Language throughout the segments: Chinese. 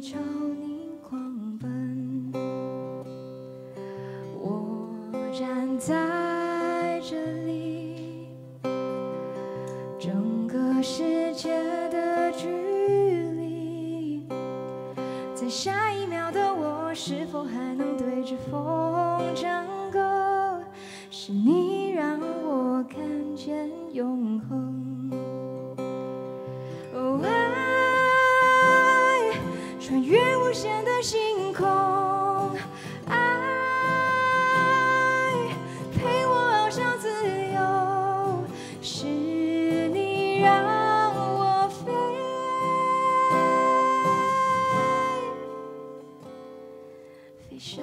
是朝你狂奔，我站在这里，整个世界的距离，在下一秒的我是否还能对着风唱歌？是你让我看见永恒。哦，爱穿越无限的星空，爱陪我翱翔自由，是你让我飞。飞上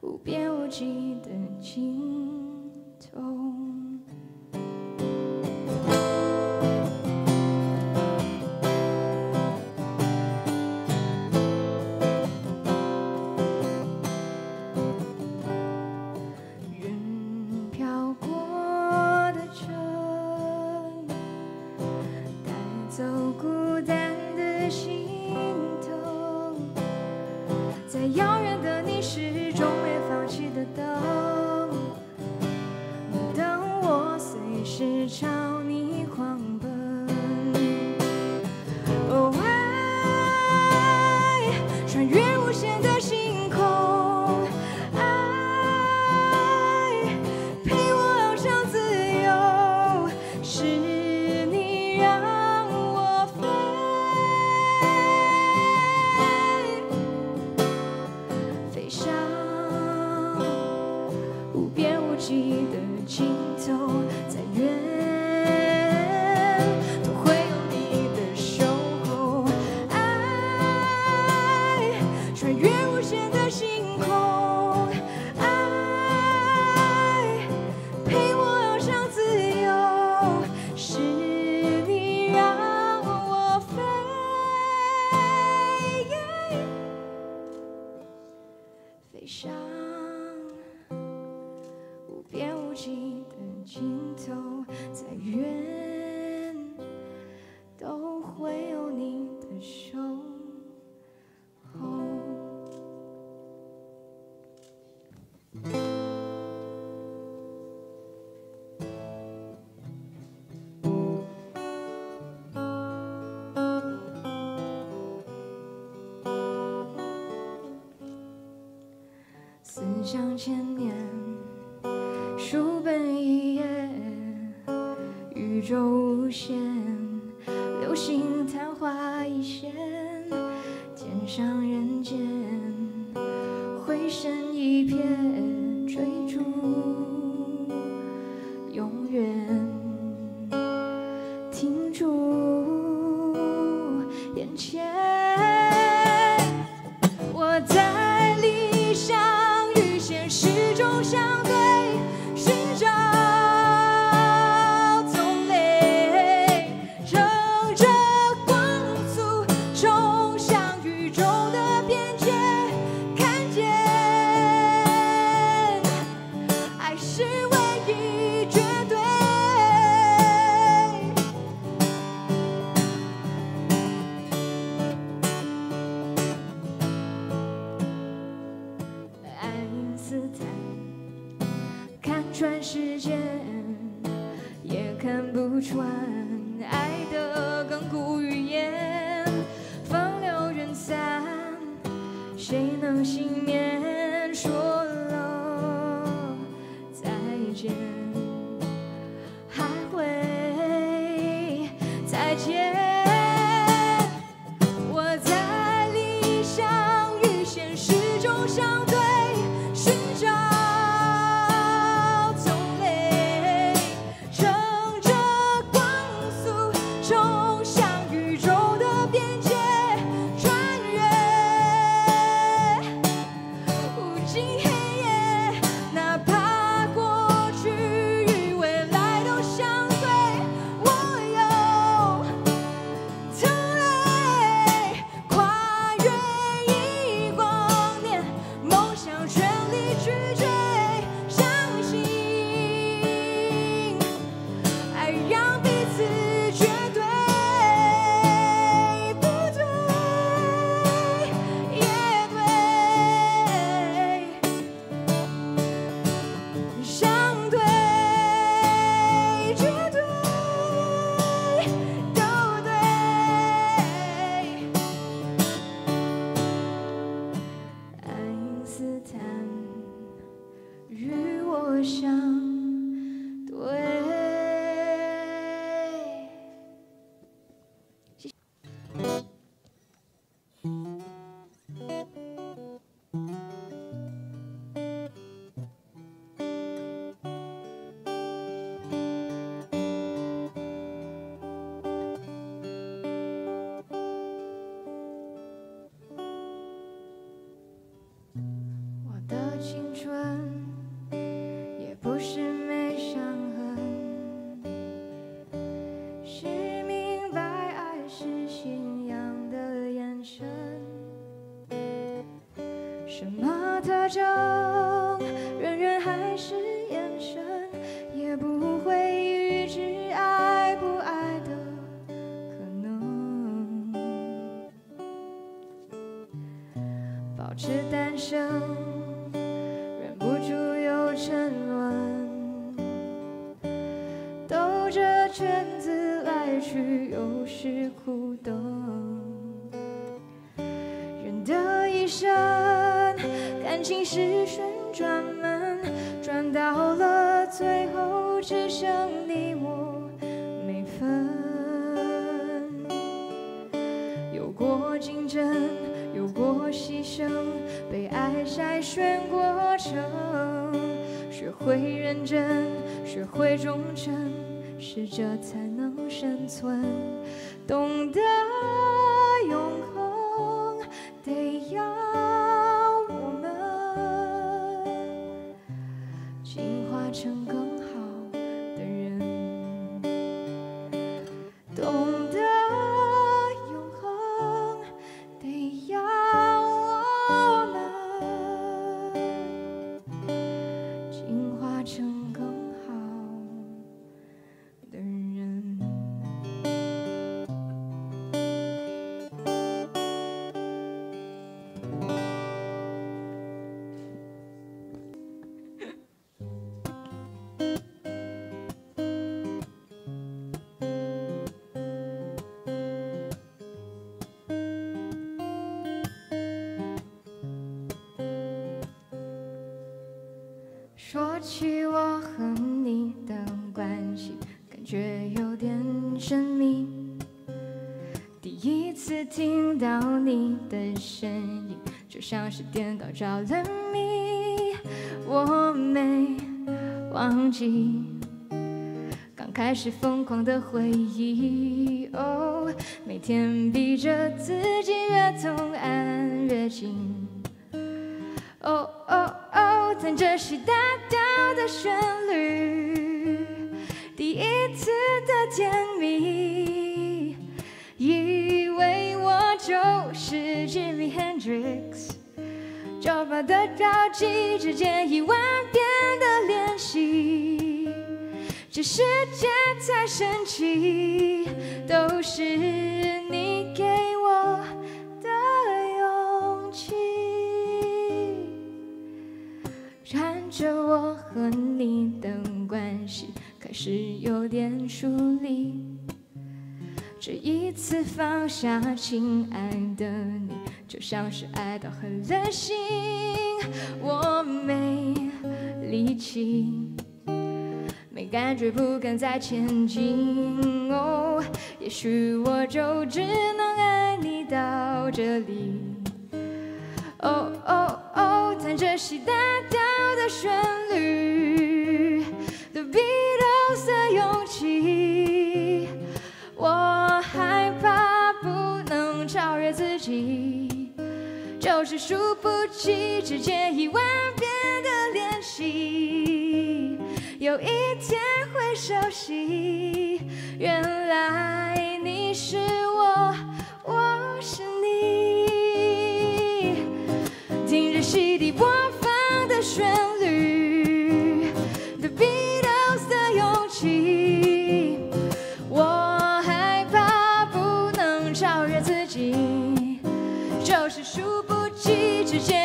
无边无际的尽头。思想千年，书本一页，宇宙无限，流星昙花一现，天上人间，回身一瞥，追逐永远，停住眼前，我在理想始终相对，寻找同类，乘着光速冲向宇宙的边界，看见爱是唯一绝对。看穿时间，也看不穿爱的亘古语言。风流人散，谁能幸免？说了再见，还会再见。我在理想与现实中相对，寻找。青春，也不是没伤痕，是明白爱是信仰的眼神。什么特征，人人还是眼神，也不会预知爱不爱的可能，保持单身。 沉沦，兜着圈子来去，有时苦等。人的一生，感情是旋转门，转到了最后，只剩你我没分。有过竞争，有过牺牲，被爱筛选过程。 学会认真，学会忠诚，适者才能生存。懂得永恒，得要我们进化成更好的人。懂得永恒，得要。 说起我和你的关系，感觉有点神秘。第一次听到你的声音，就像是电到着了迷，我没忘记。刚开始疯狂的回忆，哦，每天逼着自己越痛安越近，哦哦。 在这时大调的旋律，第一次的甜蜜，以为我就是 Jimi Hendrix， 找不到交集之间一万遍的练习，这世界太神奇，都是你给我的勇气。 看着我和你的关系开始有点疏离，这一次放下，亲爱的你，就像是爱到狠了心，我没力气，没感觉，不敢再前进。哦，也许我就只能爱你到这里。哦哦哦，弹着吉他。 的旋律 ，The Beatles 的勇气，我害怕不能超越自己，就是输不起之前一万遍的练习，有一天会熟悉。原来你是我，我是你，听着洗涤播放。 旋律 ，The Beatles 的勇气，我害怕不能超越自己，就是输不起之前。